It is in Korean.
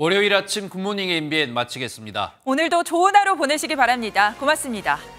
월요일 아침 굿모닝 MBN 마치겠습니다. 오늘도 좋은 하루 보내시기 바랍니다. 고맙습니다.